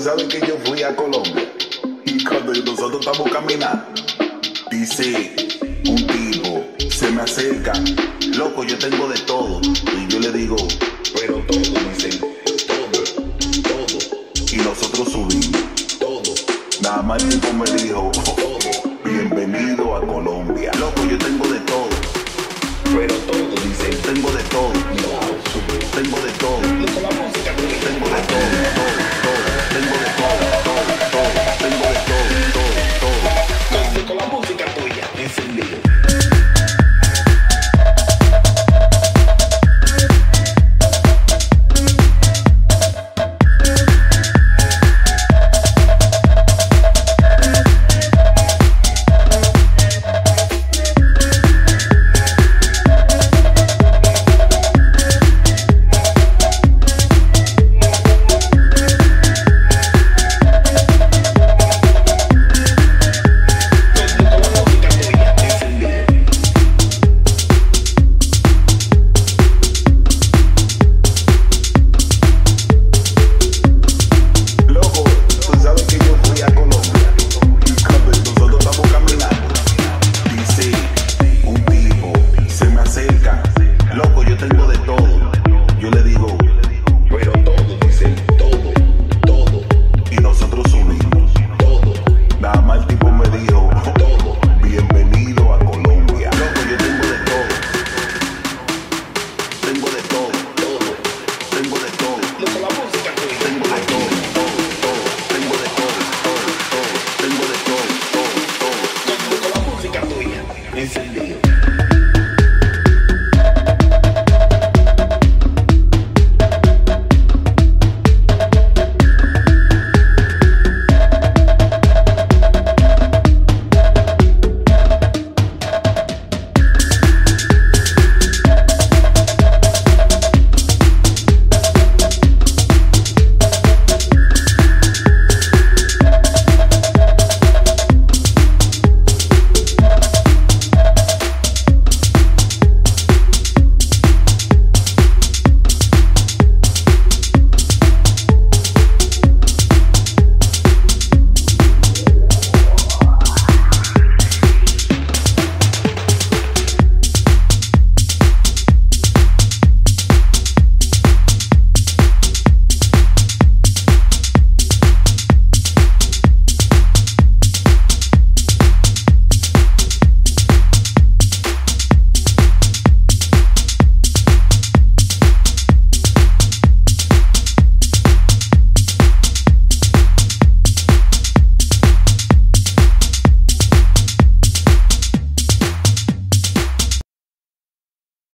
tú sabes que yo fui a Colombia y cuando nosotros estamos caminando, dice un tipo, se me acerca, loco, yo tengo de todo. Y yo le digo, pero todo, dice, todo. Y nosotros subimos, todo. Nada más el tipo me dijo, todo. Bienvenido a Colombia. Loco, yo tengo de todo. Pero todo, dice, tengo de todo. Tengo de todo. Tengo de todo. Tengo de todo. Tengo de todo. Tengo de todo. Con la música tuya, encendido. Tengo de todo.